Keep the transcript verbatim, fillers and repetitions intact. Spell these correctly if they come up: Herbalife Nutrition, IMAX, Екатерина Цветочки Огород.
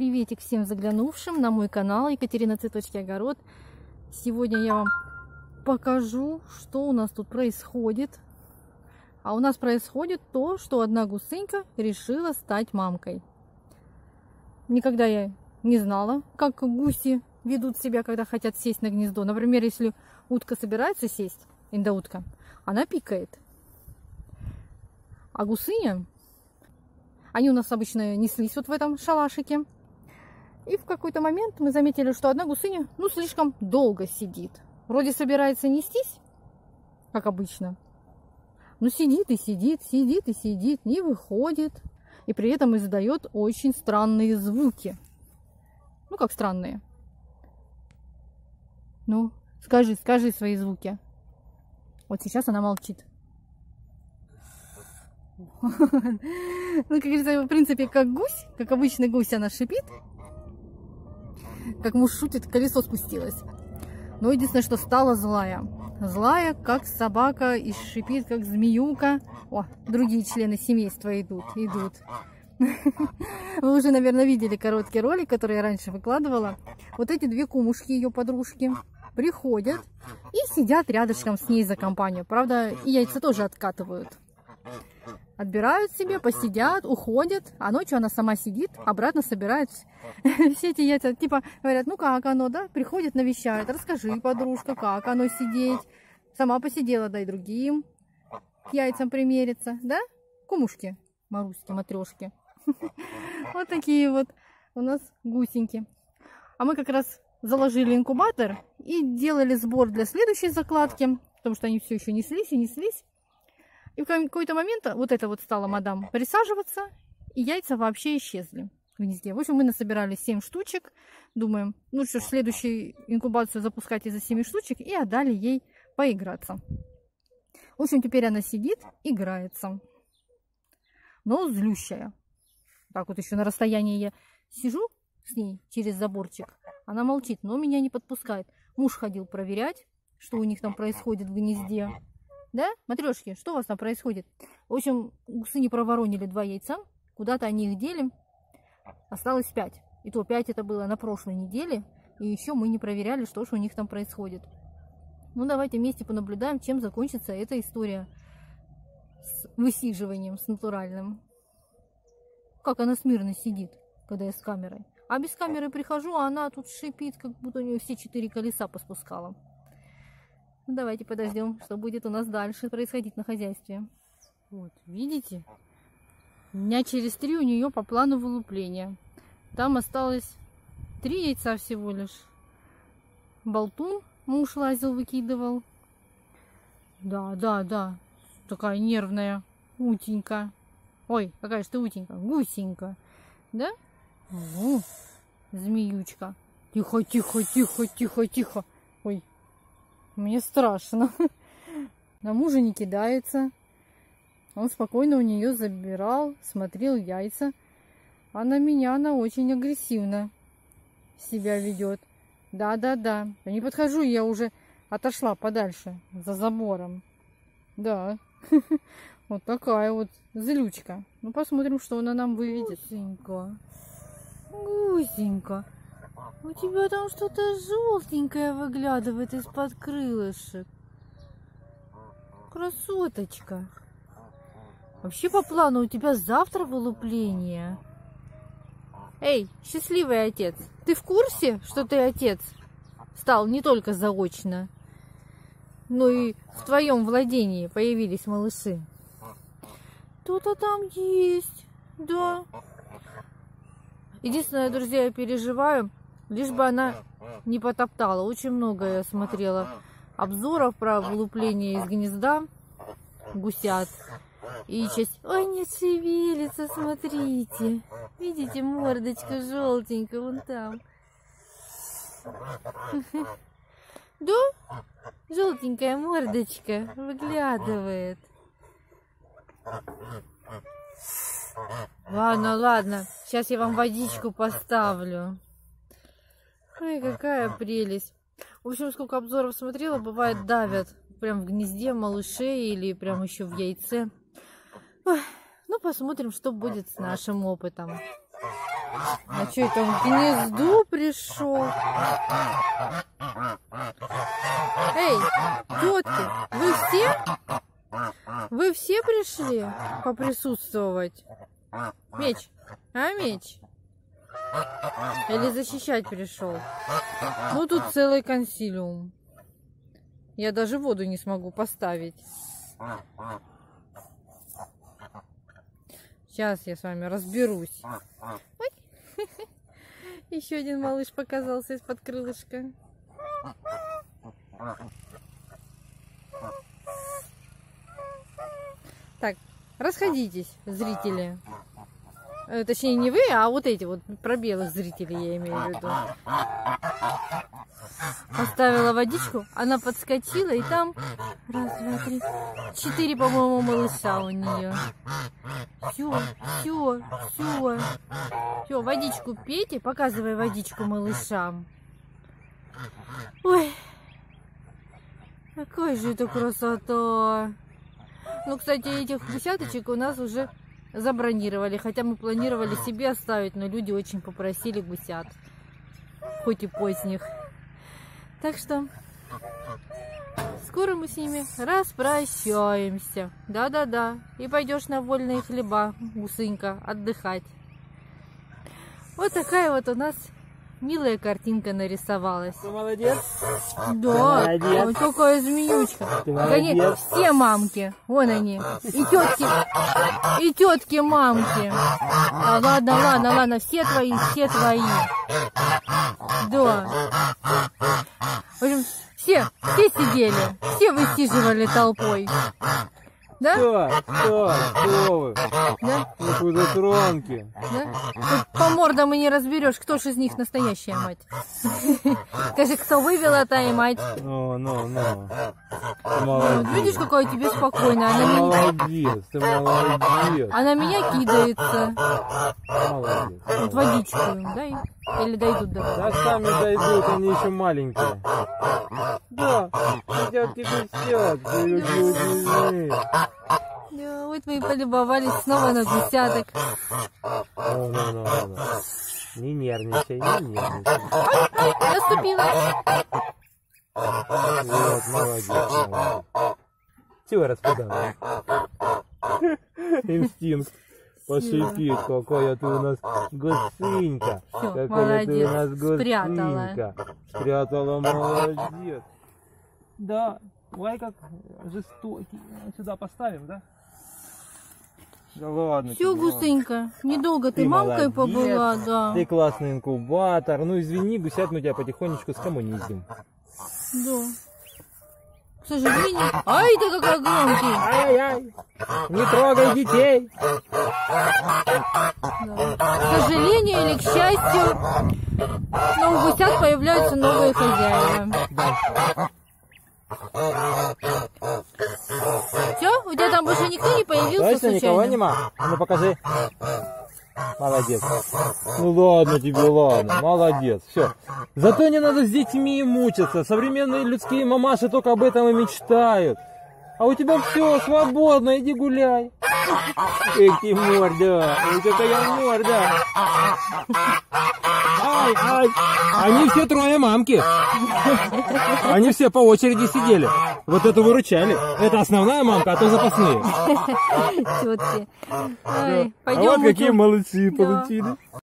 Приветик всем заглянувшим на мой канал Екатерина Цветочки Огород. Сегодня я вам покажу, что у нас тут происходит. А у нас происходит то, что одна гусынька решила стать мамкой. Никогда я не знала, как гуси ведут себя, когда хотят сесть на гнездо. Например, если утка собирается сесть, индоутка, она пикает. А гусыня, они у нас обычно неслись вот в этом шалашике. И в какой-то момент мы заметили, что одна гусыня, ну, слишком долго сидит. Вроде собирается нестись, как обычно. Но сидит и сидит, сидит и сидит, не выходит. И при этом издает очень странные звуки. Ну, как странные. Ну, скажи, скажи свои звуки. Вот сейчас она молчит. Ну, как говорится, в принципе, как гусь, как обычный гусь, она шипит. Как муж шутит, колесо спустилось. Но единственное, что стала злая. Злая, как собака, и шипит, как змеюка. О, другие члены семейства идут, идут. Вы уже, наверное, видели короткий ролик, который я раньше выкладывала. Вот эти две кумушки, ее подружки, приходят и сидят рядышком с ней за компанию. Правда, и яйца тоже откатывают. Отбирают себе, посидят, уходят, а ночью она сама сидит, обратно собирает все эти яйца. Типа говорят, ну как оно, да? Приходит, навещает, расскажи, подружка, как оно сидеть. Сама посидела, да и другим к яйцам примерится, да? Кумушки, маруськи, матрешки. Вот такие вот у нас гусеньки. А мы как раз заложили инкубатор и делали сбор для следующей закладки, потому что они все еще неслись и неслись. И в какой-то момент вот это вот стала мадам присаживаться, и яйца вообще исчезли в гнезде. В общем, мы насобирали семь штучек. Думаем, ну что ж, следующую инкубацию запускать из-за семи штучек, и отдали ей поиграться. В общем, теперь она сидит, играется. Но злющая. Так вот еще на расстоянии я сижу с ней через заборчик. Она молчит, но меня не подпускает. Муж ходил проверять, что у них там происходит в гнезде. Да, матрешки, что у вас там происходит? В общем, гусы не проворонили два яйца, куда-то они их дели, осталось пять. И то пять это было на прошлой неделе, и еще мы не проверяли, что же у них там происходит. Ну, давайте вместе понаблюдаем, чем закончится эта история с высиживанием, с натуральным. Как она смирно сидит, когда я с камерой. А без камеры прихожу, а она тут шипит, как будто у нее все четыре колеса поспускала. Давайте подождем, что будет у нас дальше происходить на хозяйстве. Вот, видите? Дня через три у нее по плану вылупления. Там осталось три яйца всего лишь. Болтун муж лазил, выкидывал. Да, да, да. Такая нервная утенька. Ой, какая же ты утенька. Гусенька. Да? Ву, змеючка. Тихо, тихо, тихо, тихо, тихо. Ой. Мне страшно. На мужа не кидается. Он спокойно у нее забирал, смотрел яйца. А на меня она очень агрессивно себя ведет. Да-да-да. Я не подхожу, я уже отошла подальше, за забором. Да. Вот такая вот злючка. Ну, посмотрим, что она нам выведет. Гусенька. Гусенька. У тебя там что-то желтенькое выглядывает из-под крылышек. Красоточка. Вообще по плану у тебя завтра вылупление. Эй, счастливый отец, ты в курсе, что ты отец стал не только заочно, но и в твоем владении появились малыши? Кто-то там есть, да. Единственное, друзья, я переживаю, лишь бы она не потоптала. Очень много я смотрела обзоров про вылупление из гнезда гусят. И часть... Ой, не шевелится, смотрите. Видите, мордочка желтенькая вон там. Да? Желтенькая мордочка выглядывает. Ладно, ладно. Сейчас я вам водичку поставлю. Ой, какая прелесть. В общем, сколько обзоров смотрела, бывает давят прям в гнезде малышей или прям еще в яйце. Ой, ну, посмотрим, что будет с нашим опытом. А что это он к гнезду пришел? Эй, тетки, вы все? Вы все пришли поприсутствовать? Меч, а меч? Или защищать пришел? Ну тут целый консилиум. Я даже воду не смогу поставить. Сейчас я с вами разберусь. Ой. Еще один малыш показался из-под крылышка. Так, расходитесь, зрители. Точнее, не вы, а вот эти вот пробелы зрители, я имею в виду. Поставила водичку, она подскочила, и там раз, два, три, четыре, по-моему, малыша у нее. Все, все, все. Все, водичку пейте, показывай водичку малышам. Ой, какая же это красота. Ну, кстати, этих гусяточек у нас уже забронировали, хотя мы планировали себе оставить, но люди очень попросили гусят, хоть и поздних. Так что скоро мы с ними распрощаемся. Да-да-да, и пойдешь на вольные хлеба, гусынька, отдыхать. Вот такая вот у нас милая картинка нарисовалась. Ты молодец. Да, ты молодец. Вот какая змеючка. Конечно, все мамки, вон они, и тетки, и тетки мамки. А, ладно, ладно, ладно, все твои, все твои. Да. В общем, все, все сидели, все высиживали толпой. Да? Что? Что? Что вы? Да? Вы затронки. Да? По мордам и не разберешь, кто же из них настоящая мать. Скажи, кто вывела, та и мать. Ну, ну, ну. Видишь, какая тебе спокойная. Она молодец, ты молодец. Она меня кидается. Молодец. Вот водичку им дай. Или дойдут до. Да, сами дойдут, они еще маленькие. Да, хотят и гусят, да. Да, вот мы и полюбовались снова на десяток. Ну, ну, ну, ну. Не нервничай, не нервничай. Ой, ой, наступила. Вот, молодец, молодец. Чего распадала? Инстинкт. Пошипит, какая ты у нас гусынька. Всё, какая молодец, ты у нас гусынька. Спрятала. Спрятала, молодец. Да, ой, как жестокий. Сюда поставим, да? Да ладно. Все, гусынька, недолго ты, ты мамкой молодец, побыла, да. Ты классный инкубатор. Ну извини, гусят, мы тебя потихонечку скоммунизим. Да. К сожалению... Ай, ты какой громкий! Ай-яй! Не трогай детей! Да. К сожалению или к счастью, но у гусят появляются новые хозяева. Да. Все? У тебя там больше никто не появился, точно, случайно? Никого нема? Ну покажи. Молодец. Ну ладно тебе, ладно. Молодец. Все. Зато не надо с детьми мучиться. Современные людские мамаши только об этом и мечтают. А у тебя все, свободно, иди гуляй. Эх ты морда. Эх какая морда. Ай, ай. Они все трое мамки. Они все по очереди сидели. Вот это выручали. Это основная мамка, а то запасные. Тетки. Ай, пойдем. А вот какие молодцы получили.